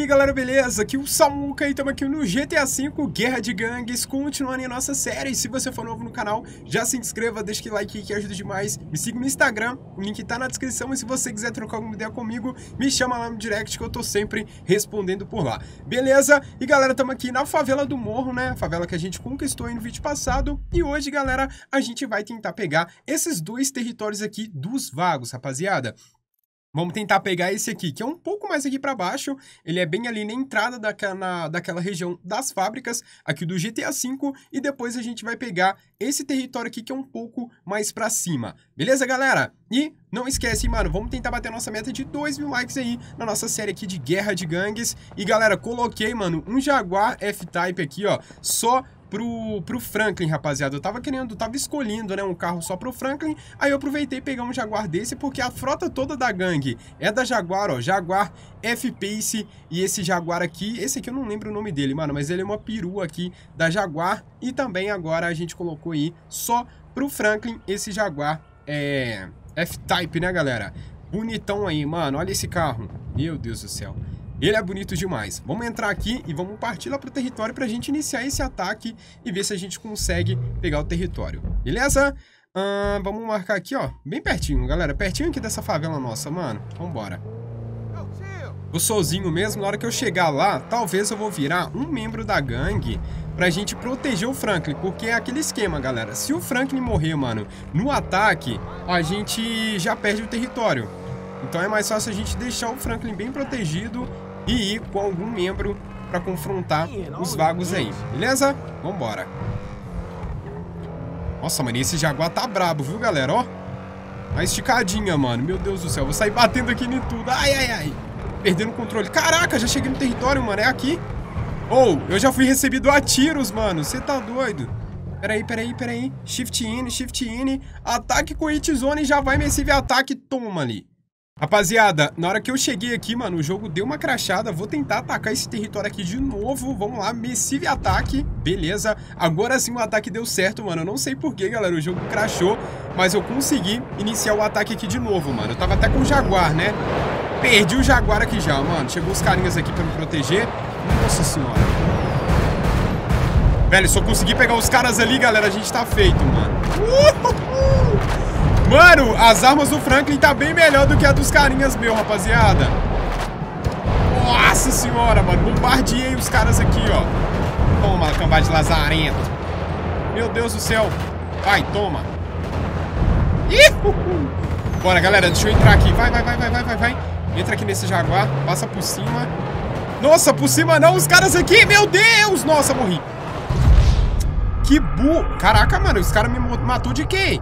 aí galera, beleza? Aqui o Samuka e estamos aqui no GTA V, Guerra de Gangues, continuando em nossa série. Se você for novo no canal, já se inscreva, deixa aquele like que ajuda demais. Me siga no Instagram, o link tá na descrição. E se você quiser trocar alguma ideia comigo, me chama lá no direct que eu tô sempre respondendo por lá. Beleza? E galera, estamos aqui na favela do Morro, né? A favela que a gente conquistou aí no vídeo passado. E hoje, galera, a gente vai tentar pegar esses dois territórios aqui dos Vagos, rapaziada. Vamos tentar pegar esse aqui, que é um pouco mais aqui pra baixo. Ele é bem ali na entrada daquela região das fábricas, aqui do GTA V. E depois a gente vai pegar esse território aqui, que é um pouco mais pra cima. Beleza, galera? E não esquece, mano, vamos tentar bater a nossa meta de 2.000 likes aí na nossa série aqui de Guerra de Gangues. E, galera, coloquei, mano, um Jaguar F-Type aqui, ó, só pro Franklin, rapaziada. Eu tava escolhendo, né, um carro só pro Franklin. Aí eu aproveitei pegar um Jaguar desse, porque a frota toda da gangue é da Jaguar, ó, Jaguar F-Pace. E esse Jaguar aqui, esse aqui eu não lembro o nome dele, mano, mas ele é uma perua aqui da Jaguar. E também agora a gente colocou aí só pro Franklin esse Jaguar F-Type, né, galera? Bonitão aí, mano, olha esse carro. Meu Deus do céu, ele é bonito demais. Vamos entrar aqui e vamos partir lá pro território pra gente iniciar esse ataque e ver se a gente consegue pegar o território. Beleza? Vamos marcar aqui, ó, bem pertinho, galera. Pertinho aqui dessa favela nossa, mano. Vambora. Vou sozinho mesmo. Na hora que eu chegar lá, talvez eu vou virar um membro da gangue pra gente proteger o Franklin. Porque é aquele esquema, galera. Se o Franklin morrer, mano, no ataque, a gente já perde o território. Então é mais fácil a gente deixar o Franklin bem protegido e ir com algum membro pra confrontar os Vagos aí, beleza? Vambora. Nossa, mano, esse Jaguar tá brabo, viu, galera? Ó, uma esticadinha, mano. Meu Deus do céu, vou sair batendo aqui em tudo. Ai, ai, ai. Perdendo o controle. Caraca, já cheguei no território, mano. É aqui. Ou, eu já fui recebido a tiros, mano. Você tá doido? Peraí. Shift in. Ataque com hit zone e já vai massive ataque. Toma ali. Rapaziada, na hora que eu cheguei aqui, mano, o jogo deu uma crashada. Vou tentar atacar esse território aqui de novo. Vamos lá, massive ataque. Beleza, agora sim o ataque deu certo, mano. Eu não sei porquê, galera, o jogo crashou, mas eu consegui iniciar o ataque aqui de novo, mano. Eu tava até com o Jaguar, né? Perdi o Jaguar aqui já, mano. Chegou os carinhas aqui pra me proteger. Nossa senhora. Velho, se eu conseguir pegar os caras ali, galera, a gente tá feito, mano. Mano, as armas do Franklin tá bem melhor do que a dos carinhas, meu, rapaziada. Nossa senhora, mano. Bombardeei os caras aqui, ó. Toma, cambada de lazarento. Meu Deus do céu. Vai, toma. Bora, galera, deixa eu entrar aqui. Vai. Entra aqui nesse Jaguar. Passa por cima. Nossa, por cima não, os caras aqui. Meu Deus, nossa, morri. Que burro. Caraca, mano, os caras me matou de quê?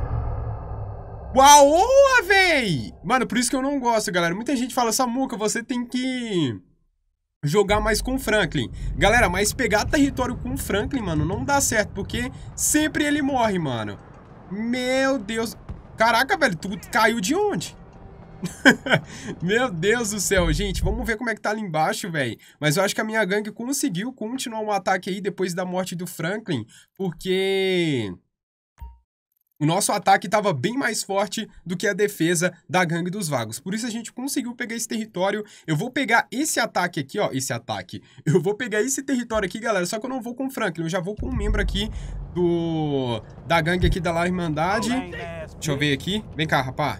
Uau, véi! Mano, por isso que eu não gosto, galera. Muita gente fala, Samuka, você tem que jogar mais com o Franklin. Galera, mas pegar território com o Franklin, mano, não dá certo, porque sempre ele morre, mano. Meu Deus. Caraca, velho, tu caiu de onde? Meu Deus do céu, gente. Vamos ver como é que tá ali embaixo, velho. Mas eu acho que a minha gangue conseguiu continuar um ataque aí depois da morte do Franklin, porque o nosso ataque estava bem mais forte do que a defesa da gangue dos Vagos. Por isso a gente conseguiu pegar esse território. Eu vou pegar esse ataque aqui, ó. Eu vou pegar esse território aqui, galera. Só que eu não vou com o Franklin. Eu já vou com um membro aqui da gangue aqui da Irmandade. Deixa eu ver aqui. Vem cá, rapá.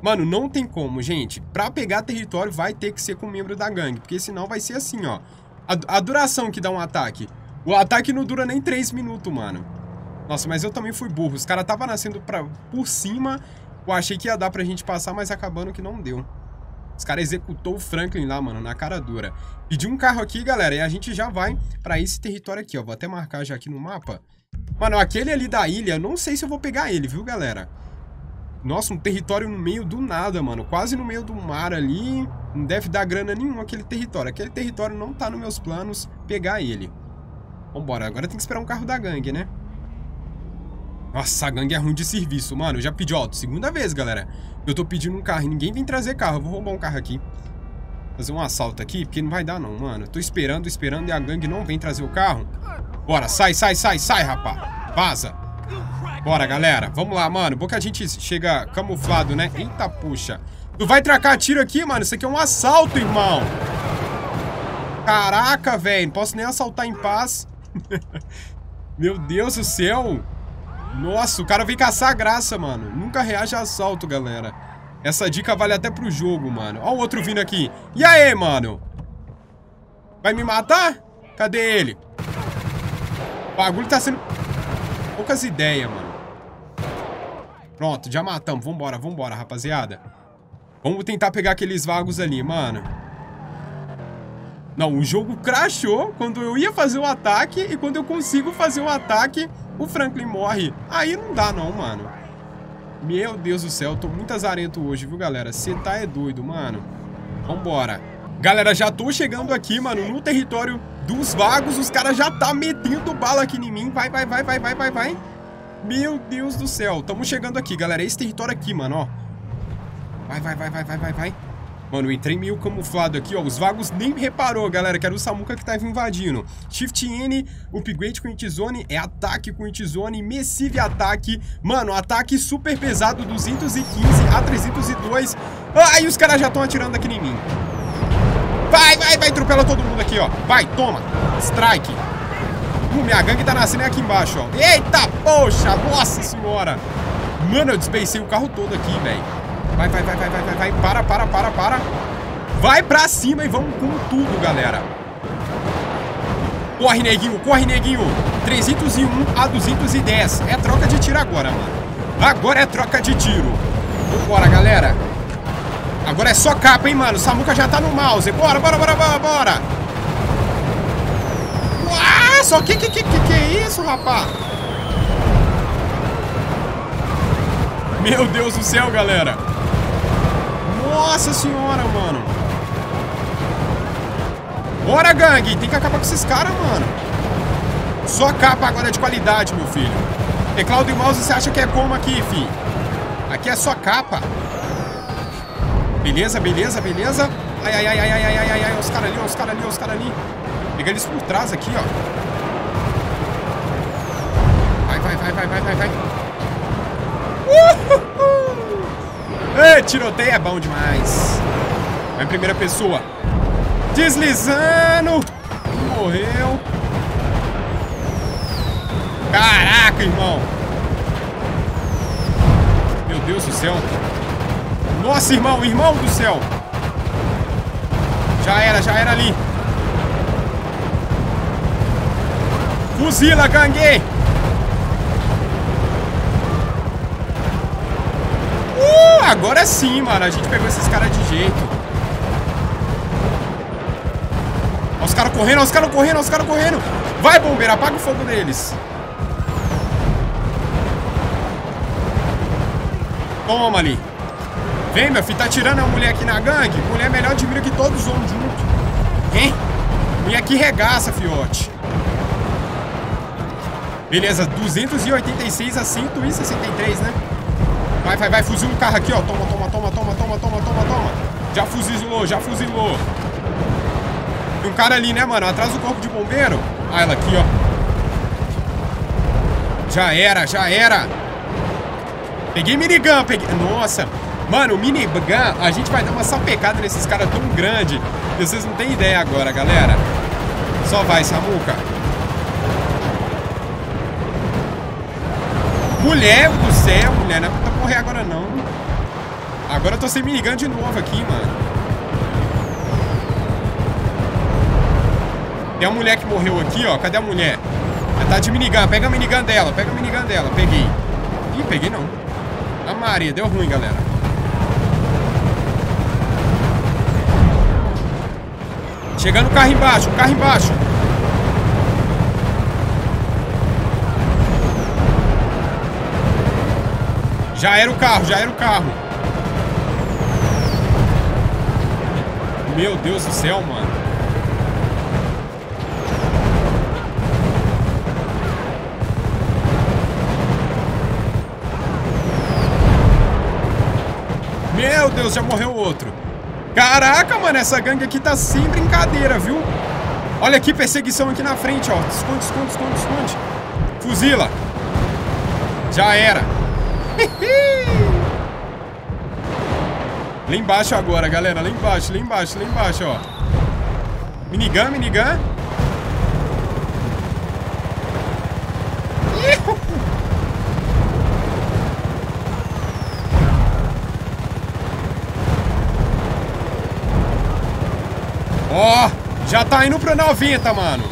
Mano, não tem como, gente. Pra pegar território vai ter que ser com um membro da gangue. Porque senão vai ser assim, ó. A duração que dá um ataque. O ataque não dura nem 3 minutos, mano. Nossa, mas eu também fui burro. Os caras estavam nascendo por cima. Eu achei que ia dar pra gente passar, mas acabando que não deu. Os caras executou o Franklin lá, mano, na cara dura. Pedi um carro aqui, galera, e a gente já vai pra esse território aqui, ó. Vou até marcar já aqui no mapa. Mano, aquele ali da ilha, não sei se eu vou pegar ele, viu, galera? Nossa, um território no meio do nada, mano. Quase no meio do mar ali. Não deve dar grana nenhuma aquele território. Aquele território não tá nos meus planos pegar ele. Vambora, agora tem que esperar um carro da gangue, né? Nossa, a gangue é ruim de serviço, mano. Eu já pedi, ó, segunda vez, galera. Eu tô pedindo um carro e ninguém vem trazer carro. Eu vou roubar um carro aqui. Fazer um assalto aqui, porque não vai dar não, mano. Eu tô esperando e a gangue não vem trazer o carro. Bora, sai, rapá. Vaza. Bora, galera. Vamos lá, mano. Bom que a gente chega camuflado, né? Eita, puxa. Tu vai tracar tiro aqui, mano? Isso aqui é um assalto, irmão. Caraca, velho. Não posso nem assaltar em paz. Meu Deus do céu. Nossa, o cara veio caçar a graça, mano. Nunca reage a assalto, galera. Essa dica vale até pro jogo, mano. Ó o outro vindo aqui. E aí, mano? Vai me matar? Cadê ele? O bagulho tá sendo... poucas ideias, mano. Pronto, já matamos. Vambora, vambora, rapaziada. Vamos tentar pegar aqueles vagos ali, mano. Não, o jogo crashou quando eu ia fazer o ataque. E quando eu consigo fazer o ataque, o Franklin morre. Aí não dá não, mano. Meu Deus do céu, eu tô muito azarento hoje, viu, galera? Você tá é doido, mano. Vambora. Galera, já tô chegando aqui, mano, no território dos vagos. Os caras já tá metendo bala aqui em mim. Vai, vai, vai, vai, vai, vai, vai. Meu Deus do céu. Tamo chegando aqui, galera. Esse território aqui, mano, ó. Vai, vai, vai, vai, vai, vai, vai. Mano, eu entrei meio camuflado aqui, ó. Os vagos nem reparou, galera, que era o Samuka que tava invadindo. Shift N, upgrade com Itzone, é ataque com Itzone, Messive ataque. Mano, ataque super pesado, 215 a 302. Ai, os caras já estão atirando aqui em mim. Vai, vai, vai, atropela todo mundo aqui, ó. Vai, toma, strike. Minha gangue tá nascendo aqui embaixo, ó. Eita, poxa, nossa senhora. Mano, eu desbacei o carro todo aqui, velho. Vai, vai, vai, vai, vai, vai, vai. Para, para. Vai pra cima e vamos com tudo, galera. Corre, neguinho, corre, neguinho. 301 a 210. É troca de tiro agora, mano. Agora é troca de tiro. Vambora, galera. Agora é só capa, hein, mano. O Samuka já tá no mouse. Bora, bora, bora, bora, bora. Uau, só que é isso, rapaz? Meu Deus do céu, galera. Nossa senhora, mano. Bora, gangue. Tem que acabar com esses caras, mano. Só capa agora de qualidade, meu filho. Teclado e mouse, você acha que é como aqui, filho? Aqui é só capa. Beleza, beleza, beleza. Ai, ai, ai, ai, ai, ai, ai, ai. Os caras ali, os caras ali, os caras ali. Pega eles por trás aqui, ó. Vai, vai, vai, vai, vai, vai, vai. Ei, tiroteio é bom demais. Vai em primeira pessoa. Deslizando. Morreu. Caraca, irmão. Meu Deus do céu. Nossa, irmão, irmão do céu. Já era ali. Fuzila, gangue. Agora sim, mano. A gente pegou esses caras de jeito. Olha os caras correndo, olha os caras correndo, olha os caras correndo. Vai, bombeiro, apaga o fogo deles. Toma ali. Vem, meu filho, tá tirando a mulher aqui na gangue? Mulher melhor de mira que todos os homens juntos. Hein? Mulher aqui regaça, fiote. Beleza, 286 a 163, né? Vai, vai, vai, fuzila o carro aqui, ó. Toma, toma, toma, toma, toma, toma, toma, toma. Já fuzilou, já fuzilou. Tem um cara ali, né, mano? Atrás do corpo de bombeiro. Ah, ela aqui, ó. Já era, já era. Peguei minigun, peguei... Nossa... Mano, o minigun, a gente vai dar uma sapecada nesses caras tão grande que vocês não têm ideia agora, galera. Só vai, Samuka. Mulher do céu, mulher, não é pra morrer agora não. Agora eu tô sem minigun de novo aqui, mano. Tem uma mulher que morreu aqui, ó. Cadê a mulher? Ela tá de minigun, pega a minigun dela, pega a minigun dela. Peguei. Ih, peguei não. A Maria, deu ruim, galera. Chegando o carro embaixo, o carro embaixo. Já era o carro, já era o carro. Meu Deus do céu, mano. Meu Deus, já morreu outro. Caraca, mano, essa gangue aqui tá sem brincadeira, viu? Olha aqui, perseguição aqui na frente, ó. Esconde, esconde, esconde, esconde. Fuzila. Já era. Lá embaixo agora, galera. Lá embaixo, lá embaixo, lá embaixo, ó. Minigun, minigun. Ó, oh, já tá indo pra 90, mano.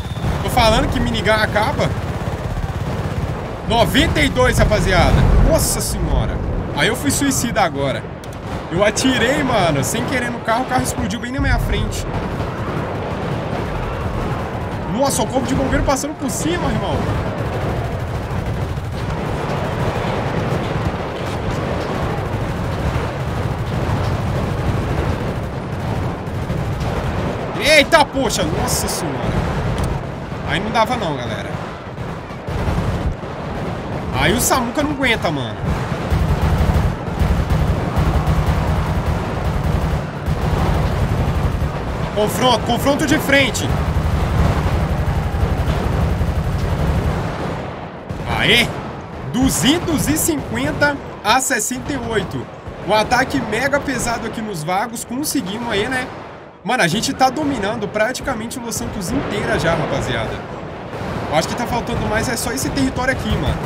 Tô falando que minigun acaba. 92, rapaziada. Nossa senhora. Aí eu fui suicida agora. Eu atirei, mano, sem querer no carro. O carro explodiu bem na minha frente. Nossa, o corpo de bombeiro passando por cima, irmão. Eita, poxa. Nossa senhora. Aí não dava não, galera. Aí o Samuka não aguenta, mano. Confronto, confronto de frente. Aê! 250 a 68. Um ataque mega pesado aqui nos Vagos. Conseguimos aí, né? Mano, a gente tá dominando praticamente Los Santos inteira já, rapaziada. Eu acho que tá faltando mais, é só esse território aqui, mano.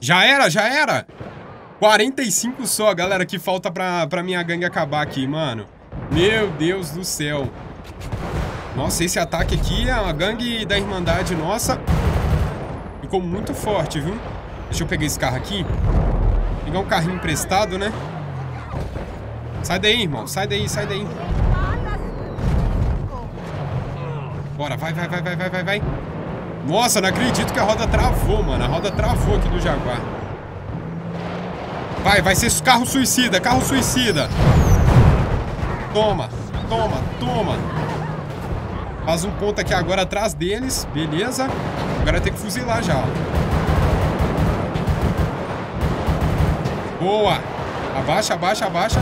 Já era, já era. 45 só, galera, que falta pra minha gangue acabar aqui, mano. Meu Deus do céu. Nossa, esse ataque aqui, a gangue da Irmandade nossa, ficou muito forte, viu? Deixa eu pegar esse carro aqui. Pegar um carrinho emprestado, né? Sai daí, irmão. Sai daí, sai daí. Bora, vai, vai, vai, vai, vai, vai, vai. Nossa, não acredito que a roda travou, mano. A roda travou aqui do Jaguar. Vai, vai ser carro suicida, carro suicida. Toma, toma, toma. Faz um ponto aqui agora atrás deles. Beleza. Agora tem que fuzilar já, ó. Boa. Abaixa, abaixa, abaixa.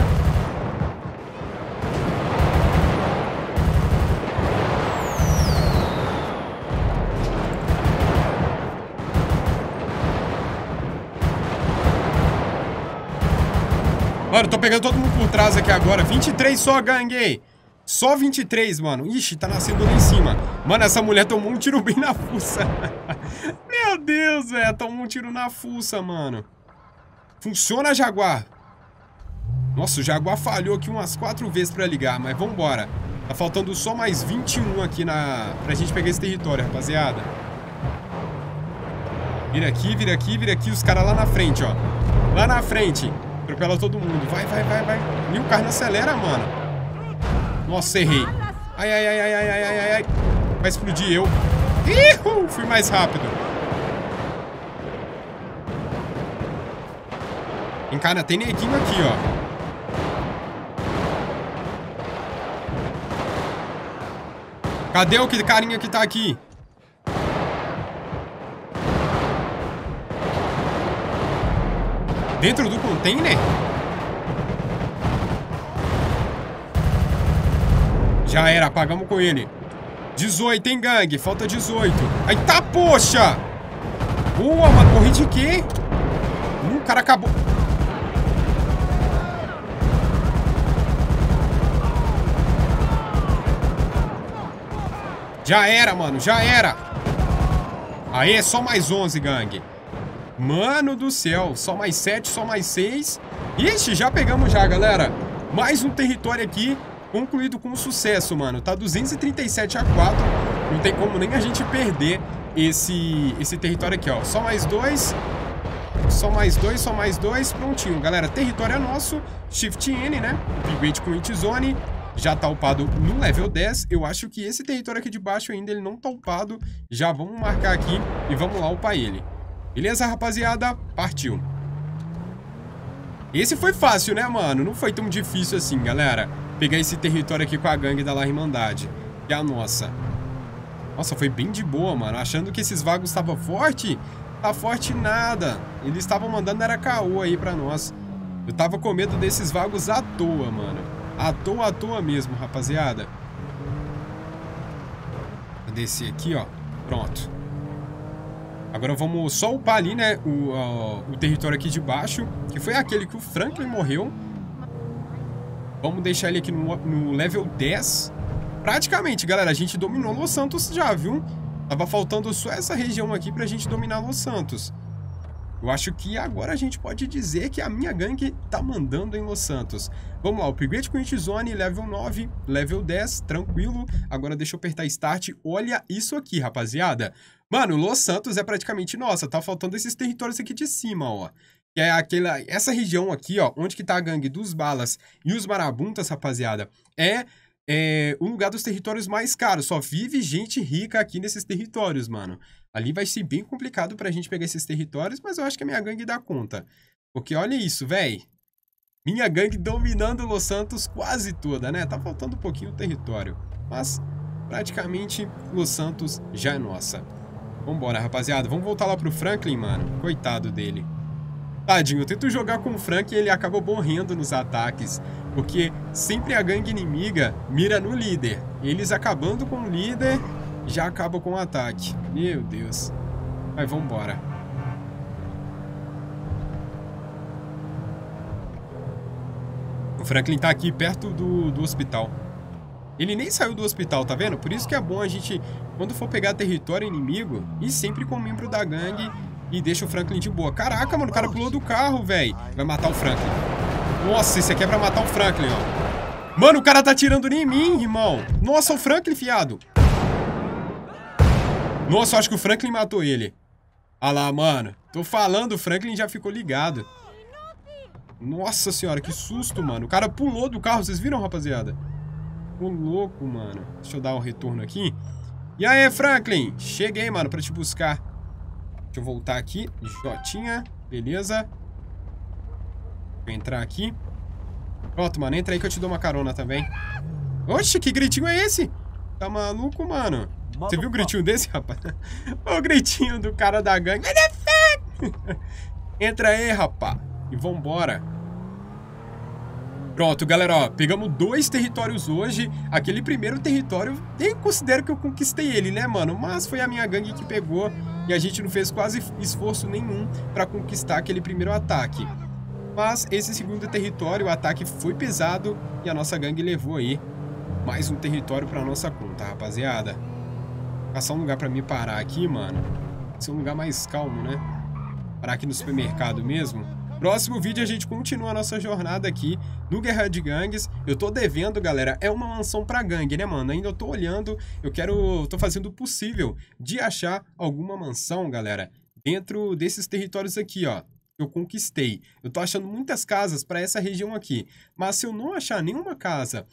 Mano, tô pegando todo mundo por trás aqui agora. 23 só, gangue. Só 23, mano. Ixi, tá nascendo lá em cima. Mano, essa mulher tomou um tiro bem na fuça. Meu Deus, velho. Tomou um tiro na fuça, mano. Funciona, Jaguar. Nossa, o Jaguar falhou aqui umas 4 vezes pra ligar, mas vambora. Tá faltando só mais 21 aqui pra gente pegar esse território, rapaziada. Vira aqui, vira aqui, vira aqui. Os caras lá na frente, ó. Lá na frente. Atropela todo mundo. Vai, vai, vai, vai. E o carro não acelera, mano. Nossa, errei. Ai, ai, ai, ai, ai, ai, ai, ai. Vai explodir eu. Ihu, fui mais rápido. Encara, tem neguinho aqui, ó. Cadê o carinha que tá aqui? Dentro do container? Já era, apagamos com ele. 18, hein, gangue? Falta 18. Aí tá, poxa! Boa, mano, corri de quê? O cara acabou. Já era, mano, já era. Aí é só mais 11, gangue. Mano do céu, só mais 7, só mais 6. Ixi, já pegamos já, galera. Mais um território aqui, concluído com sucesso, mano. Tá 237 a 4. Não tem como nem a gente perder esse território aqui, ó. Só mais 2. Só mais 2, só mais 2. Prontinho, galera. Território é nosso. Shift N, né? Upgrade com It Zone. Já tá upado no level 10. Eu acho que esse território aqui de baixo ainda ele não tá upado. Já vamos marcar aqui e vamos lá upar ele. Beleza, rapaziada? Partiu. Esse foi fácil, né, mano? Não foi tão difícil assim, galera. Pegar esse território aqui com a gangue da Irmandade, que é a nossa. Nossa, foi bem de boa, mano. Achando que esses vagos estavam forte, tá forte nada. Eles estavam mandando era caô aí pra nós. Eu tava com medo desses vagos à toa, mano. À toa mesmo, rapaziada. Vou descer aqui, ó. Pronto. Agora vamos só upar ali, né, o território aqui de baixo, que foi aquele que o Franklin morreu. Vamos deixar ele aqui no level 10. Praticamente, galera, a gente dominou Los Santos já, viu? Tava faltando só essa região aqui pra gente dominar Los Santos. Eu acho que agora a gente pode dizer que a minha gangue tá mandando em Los Santos. Vamos lá, upgrade com Hit Zone, level 9, level 10, tranquilo. Agora deixa eu apertar Start. Olha isso aqui, rapaziada. Mano, Los Santos é praticamente nossa. Tá faltando esses territórios aqui de cima, ó. Que é aquela, essa região aqui, ó, onde que tá a gangue dos balas e os marabuntas, rapaziada. É um lugar dos territórios mais caros. Só vive gente rica aqui nesses territórios, mano. Ali vai ser bem complicado pra gente pegar esses territórios, mas eu acho que a minha gangue dá conta. Porque olha isso, véi. Minha gangue dominando Los Santos quase toda, né? Tá faltando um pouquinho o território. Mas praticamente Los Santos já é nossa. Vambora, rapaziada. Vamos voltar lá pro Franklin, mano. Coitado dele. Tadinho, eu tento jogar com o Frank e ele acaba morrendo nos ataques, porque sempre a gangue inimiga mira no líder. Eles acabando com o líder, já acabam com o ataque. Meu Deus. Mas vambora. O Franklin tá aqui perto do hospital. Ele nem saiu do hospital, tá vendo? Por isso que é bom a gente, quando for pegar território inimigo, ir sempre com o membro da gangue. E deixa o Franklin de boa. Caraca, mano, o cara pulou do carro, velho. Vai matar o Franklin. Nossa, isso aqui é pra matar o Franklin, ó. Mano, o cara tá atirando em mim, irmão. Nossa, o Franklin, fiado. Nossa, eu acho que o Franklin matou ele. Ah lá, mano. Tô falando, o Franklin já ficou ligado. Nossa senhora, que susto, mano. O cara pulou do carro, vocês viram, rapaziada? Ô, louco, mano. Deixa eu dar um retorno aqui. E aí, Franklin? Cheguei, mano, pra te buscar. Deixa eu voltar aqui, Jotinha, beleza. Vou entrar aqui. Pronto, mano, entra aí que eu te dou uma carona também. Oxe, que gritinho é esse? Tá maluco, mano? Você viu o gritinho desse, rapaz? O gritinho do cara da gangue. Entra aí, rapá. E vambora. Pronto, galera, ó, pegamos 2 territórios hoje. Aquele primeiro território, nem considero que eu conquistei ele, né, mano? Mas foi a minha gangue que pegou. E a gente não fez quase esforço nenhum para conquistar aquele primeiro ataque. Mas esse segundo território, o ataque foi pesado e a nossa gangue levou aí mais um território para nossa conta, rapaziada. Vou caçar um lugar para me parar aqui, mano. Esse é um lugar mais calmo, né? Parar aqui no supermercado mesmo. Próximo vídeo a gente continua a nossa jornada aqui no Guerra de Gangues. Eu tô devendo, galera, é uma mansão pra gangue, né, mano? Ainda eu tô olhando, tô fazendo o possível de achar alguma mansão, galera, dentro desses territórios aqui, ó, que eu conquistei. Eu tô achando muitas casas pra essa região aqui, mas se eu não achar nenhuma casa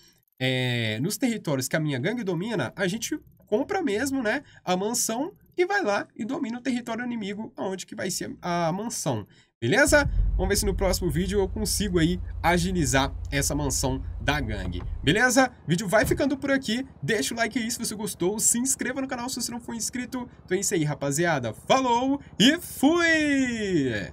nos territórios que a minha gangue domina, a gente compra mesmo, né, a mansão e vai lá e domina o território inimigo, aonde que vai ser a mansão. Beleza? Vamos ver se no próximo vídeo eu consigo aí agilizar essa mansão da gangue. Beleza? O vídeo vai ficando por aqui. Deixa o like aí se você gostou. Se inscreva no canal se você não for inscrito. Então é isso aí, rapaziada. Falou e fui!